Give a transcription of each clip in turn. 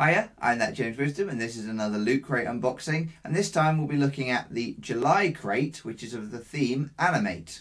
Hiya, I'm that James Wisdom, and this is another Loot Crate unboxing, and this time we'll be looking at the July crate, which is of the theme Animate.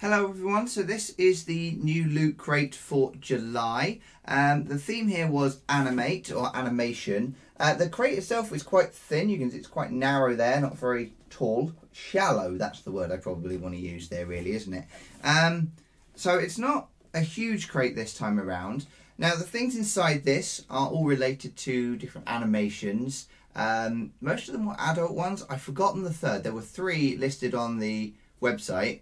Hello everyone, so this is the new Loot Crate for July. The theme here was Animate, or animation. The crate itself is quite thin, you can see it's quite narrow there, not very tall. Shallow, that's the word I probably want to use there really, isn't it? So it's not a huge crate this time around. Now the things inside this are all related to different animations. Most of them were adult ones. I've forgotten the third. There were three listed on the website.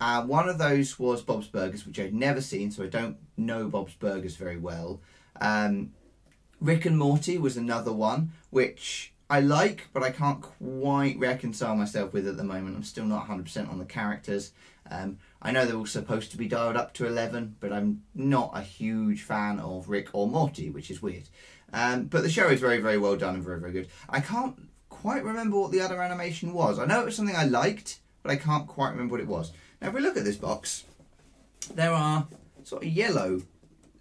One of those was Bob's Burgers, which I'd never seen, so I don't know Bob's Burgers very well. Rick and Morty was another one, which I like, but I can't quite reconcile myself with at the moment. I'm still not 100% on the characters. I know they're all supposed to be dialed up to 11, but I'm not a huge fan of Rick or Morty, which is weird. But the show is very, very well done and very, very good. I can't quite remember what the other animation was. I know it was something I liked, but I can't quite remember what it was. Now, if we look at this box, there are sort of yellow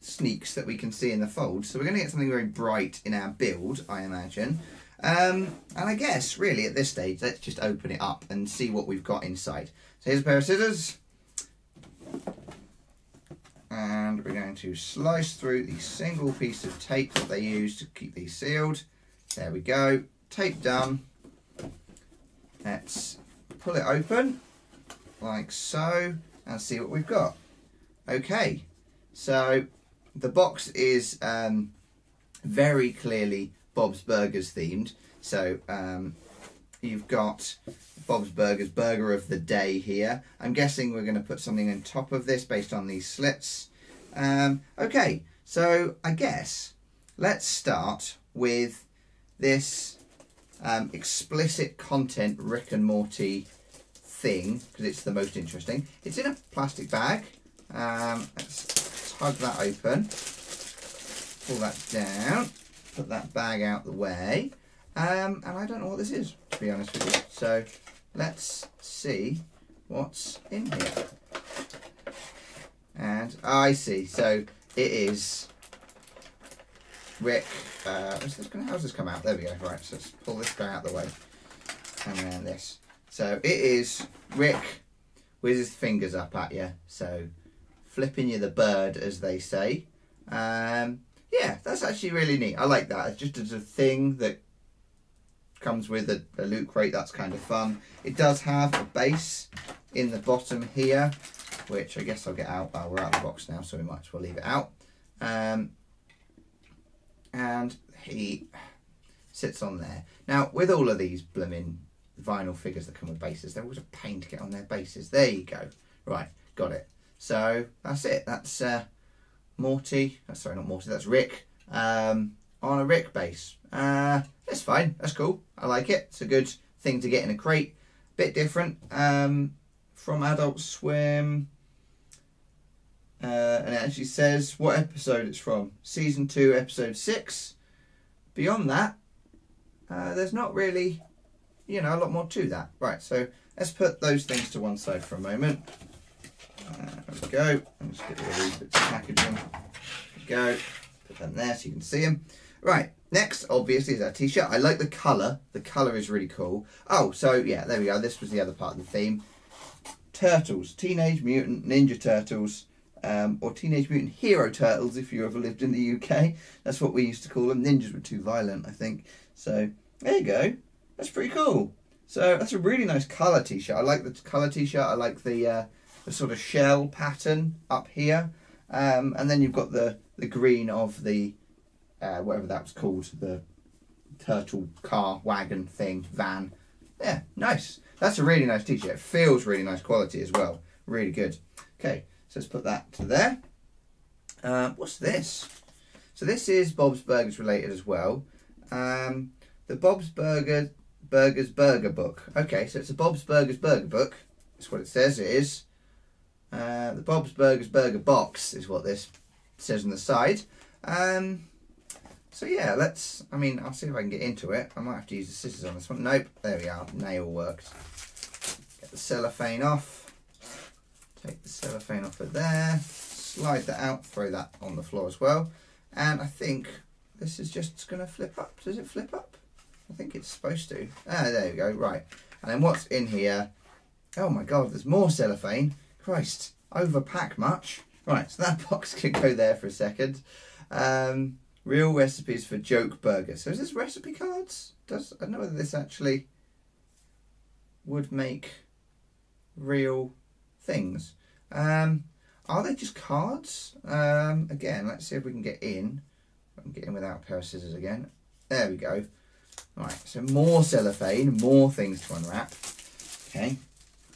sneaks that we can see in the fold. So we're going to get something very bright in our build, I imagine. And I guess, really, at this stage, let's just open it up and see what we've got inside. So here's a pair of scissors. And we're going to slice through the single piece of tape that they use to keep these sealed. There we go. Tape done. Let's pull it open, like so, and see what we've got. Okay. So the box is very clearly Bob's Burgers themed, so you've got Bob's Burgers Burger of the Day here. I'm guessing we're going to put something on top of this based on these slits. Okay, so I guess let's start with this explicit content Rick and Morty thing, because it's the most interesting. It's in a plastic bag. Let's tug that open, pull that down. Put that bag out the way, and I don't know what this is, to be honest with you, so let's see what's in here. And I see, so it is Rick. How's this come out? There we go. Right, so let's pull this guy out the way, and then this. So it is Rick with his fingers up at you, so flipping you the bird, as they say. Yeah, that's actually really neat. I like that. It's just a thing that comes with a Loot Crate. That's kind of fun. It does have a base in the bottom here, which I guess I'll get out. Oh, we're out of the box now, so we might as well leave it out. And he sits on there. Now, with all of these blooming vinyl figures that come with bases, they're always a pain to get on their bases. There you go. Right, got it. So that's it. That's... that's Rick on a Rick base. That's fine, that's cool, I like it. It's a good thing to get in a crate, a bit different from Adult Swim, and it actually says what episode it's from, season 2 episode 6. Beyond that, there's not really, you know, a lot more to that. Right, so let's put those things to one side for a moment. There we go. I'm just getting rid of these bits of packaging. There we go. Put them there so you can see them. Right, next obviously is our t-shirt. I like the colour. The colour is really cool. Oh, so yeah, there we go. This was the other part of the theme. Turtles. Teenage Mutant Ninja Turtles. Or Teenage Mutant Hero Turtles if you ever lived in the UK. That's what we used to call them. Ninjas were too violent, I think. So, there you go. That's pretty cool. So, that's a really nice colour t-shirt. I like the colour t-shirt. I like the sort of shell pattern up here, and then you've got the green of the whatever that was called, the turtle car wagon thing, van. Yeah, nice. That's a really nice t-shirt. It feels really nice quality as well, really good. Okay, so let's put that to there. What's this? So this is Bob's Burgers related as well. The Bob's Burgers burger book. Okay, so it's a Bob's Burgers burger book. That's what it says it is. The Bob's Burgers burger box is what this says on the side. So yeah, let's, I mean, I'll see if I can get into it. I might have to use the scissors on this one. Nope, there we are, nail worked. Get the cellophane off. Take the cellophane off of there. Slide that out, throw that on the floor as well. And I think this is just going to flip up. Does it flip up? I think it's supposed to. Ah, there we go. Right. And then what's in here? Oh my God, there's more cellophane. Christ, overpack much. Right, so that box could go there for a second. Real recipes for joke burger. So is this recipe cards? I don't know whether this actually would make real things. Are they just cards? Again, let's see if we can get in. I can get in without a pair of scissors again. There we go. All right, so more cellophane, more things to unwrap. Okay,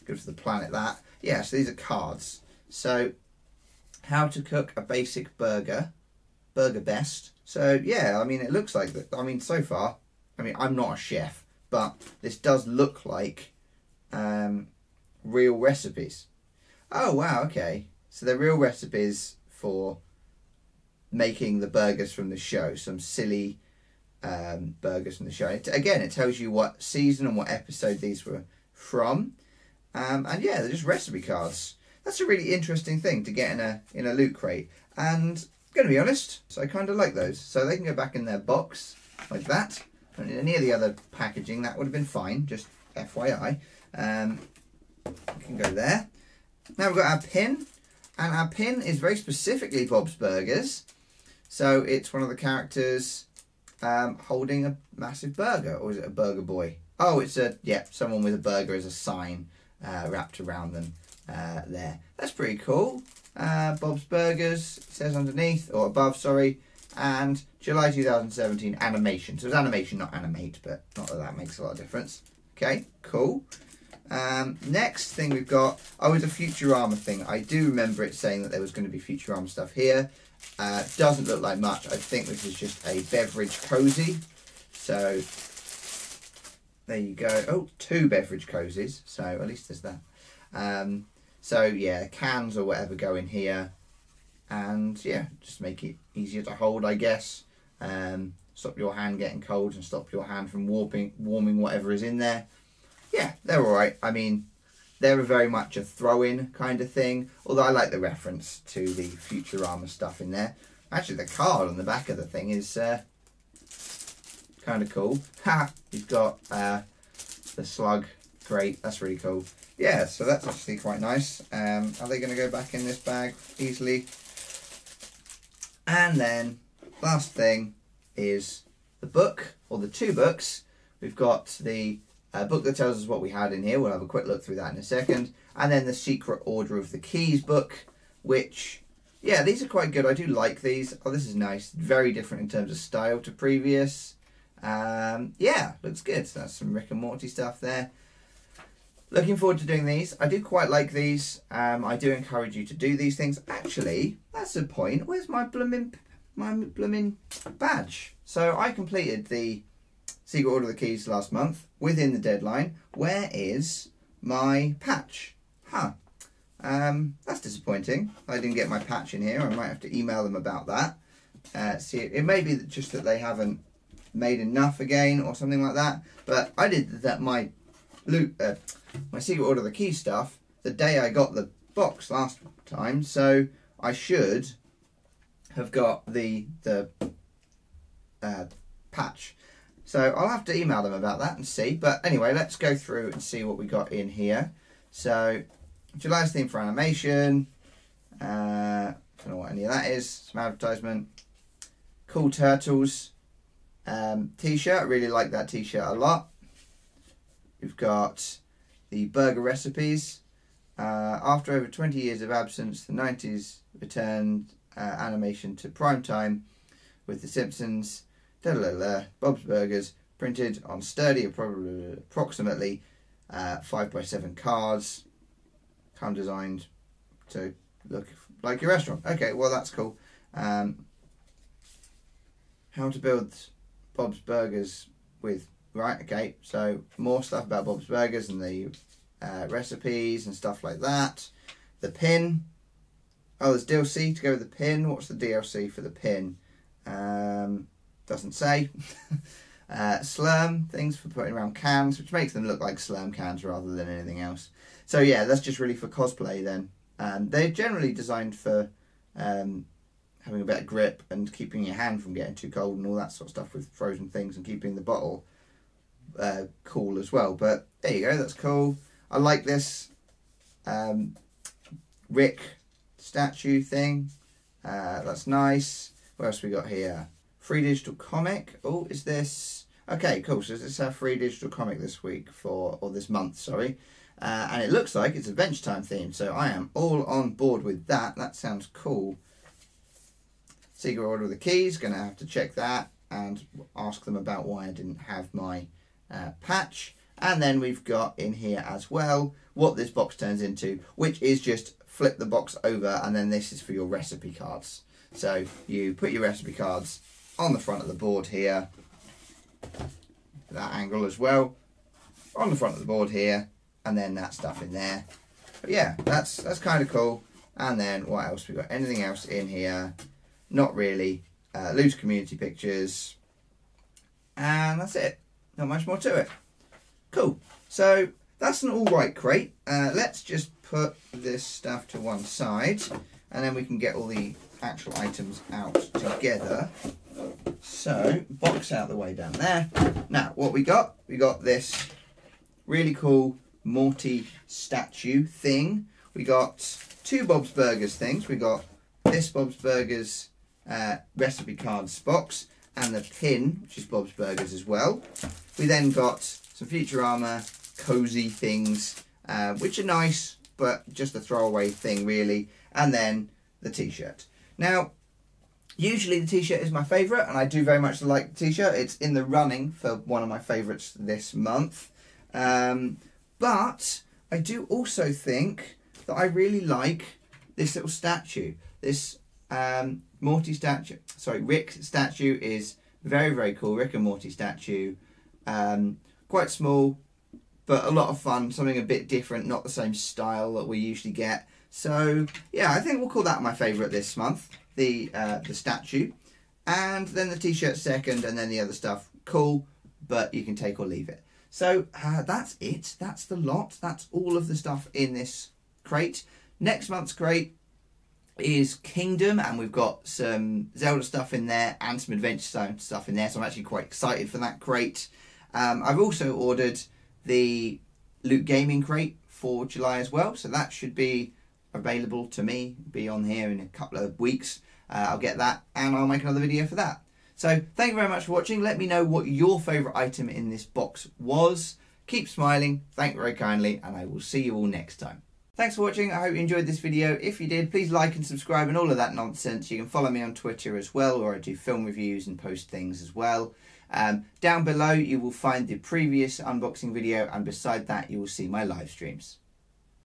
good for the planet that. Yeah, so these are cards. So how to cook a basic burger, burger best. So yeah, I mean, it looks like that. I mean, so far, I mean, I'm not a chef, but this does look like real recipes. Oh, wow, okay. So they're real recipes for making the burgers from the show. Some silly burgers from the show. Again, it tells you what season and what episode these were from. And yeah, they're just recipe cards. That's a really interesting thing to get in a loot crate. And I'm going to be honest, so I kind of like those. So they can go back in their box like that. And in any of the other packaging, that would have been fine. Just FYI. We can go there. Now we've got our pin. And our pin is very specifically Bob's Burgers. So it's one of the characters holding a massive burger. Or is it a burger boy? Oh, it's a, yeah, someone with a burger as a sign wrapped around them there. That's pretty cool. Bob's Burgers, it says underneath, or above, sorry. And July 2017 animation. So it's animation, not animate, but not that that makes a lot of difference. Okay, cool. Next thing we've got, oh, it's a Futurama thing. I do remember it saying that there was going to be Futurama stuff here. Doesn't look like much. I think this is just a beverage cozy. So there you go. Oh, two beverage cozies. So at least there's that. So yeah, cans or whatever go in here, and yeah, just make it easier to hold, I guess. Stop your hand getting cold and stop your hand from warming whatever is in there. Yeah, they're all right. I mean, they're very much a throw-in kind of thing. Although I like the reference to the Futurama stuff in there. Actually, the card on the back of the thing is kind of cool. Ha! You've got the slug. Great, that's really cool. Yeah, so that's actually quite nice. Are they going to go back in this bag easily? And then, last thing is the book, or the two books. We've got the... a book that tells us what we had in here. We'll have a quick look through that in a second. And then the Secret Order of the Keys book, which, yeah, these are quite good. I do like these. Oh, this is nice. Very different in terms of style to previous. Yeah, looks good. So that's some Rick and Morty stuff there. Looking forward to doing these. I do quite like these. I do encourage you to do these things. Actually, that's the point. Where's my bloomin' badge? So I completed the Secret Order of the Keys last month within the deadline. Where is my patch? Huh. That's disappointing. I didn't get my patch in here. I might have to email them about that. See, it may be that just that they haven't made enough again or something like that. But I did that my Secret Order of the Keys stuff the day I got the box last time. So I should have got the patch. So I'll have to email them about that and see. But anyway, let's go through and see what we got in here. So July's theme for animation. Don't know what any of that is. Some advertisement. Cool Turtles t-shirt. I really like that t-shirt a lot. We've got the burger recipes. After over 20 years of absence, the 90s returned animation to prime time with The Simpsons. Bob's Burgers, printed on sturdy approximately 5x7 cards, kind of designed to look like your restaurant. Okay, well that's cool. How to build Bob's Burgers with, right, okay, so more stuff about Bob's Burgers and the recipes and stuff like that. The pin, oh, there's DLC to go with the pin. What's the DLC for the pin? Doesn't say. Slurm, things for putting around cans, which makes them look like slurm cans rather than anything else. So yeah, that's just really for cosplay then. They're generally designed for having a better grip and keeping your hand from getting too cold and all that sort of stuff with frozen things, and keeping the bottle cool as well. But there you go, that's cool. I like this Rick statue thing, that's nice. What else we got here? Free digital comic. Oh, is this okay? Cool. So this is our free digital comic this week for, or this month, sorry. And it looks like it's Adventure Time themed, so I am all on board with that. That sounds cool. Secret Order of the Keys. Gonna have to check that and ask them about why I didn't have my patch. And then we've got in here as well what this box turns into, which is just flip the box over, and then this is for your recipe cards. So you put your recipe cards on the front of the board here, that angle as well, on the front of the board here, and then that stuff in there. But yeah, that's kind of cool. And then what else we got? Anything else in here? Not really. Loose community pictures, and that's it. Not much more to it. Cool. So that's an all right crate. Let's just put this stuff to one side, and then we can get all the actual items out together. So box out the way down there. Now what we got? We got this really cool Morty statue thing. We got two Bob's Burgers things. We got this Bob's Burgers recipe cards box and the pin, which is Bob's Burgers as well. We then got some Futurama cozy things, which are nice, but just a throwaway thing really. And then the t-shirt. Now, usually the t-shirt is my favourite, and I do very much like the t-shirt. It's in the running for one of my favourites this month. But I do also think that I really like this little statue. This Morty statue, sorry, Rick statue is very, very cool. Rick and Morty statue. Quite small, but a lot of fun. Something a bit different, not the same style that we usually get. So yeah, I think we'll call that my favourite this month, the statue, and then the t-shirt second, and then the other stuff. Cool, but you can take or leave it. So that's it. That's the lot. That's all of the stuff in this crate. Next month's crate is Kingdom, and we've got some Zelda stuff in there and some Adventure Time stuff in there. So I'm actually quite excited for that crate. I've also ordered the Loot Gaming crate for July as well, so that should be available to me, be on here in a couple of weeks. I'll get that and I'll make another video for that. So thank you very much for watching. Let me know what your favourite item in this box was. Keep smiling, thank you very kindly, and I will see you all next time. Thanks for watching. I hope you enjoyed this video. If you did, please like and subscribe and all of that nonsense. You can follow me on Twitter as well, where I do film reviews and post things as well. Down below you will find the previous unboxing video, and beside that you will see my live streams.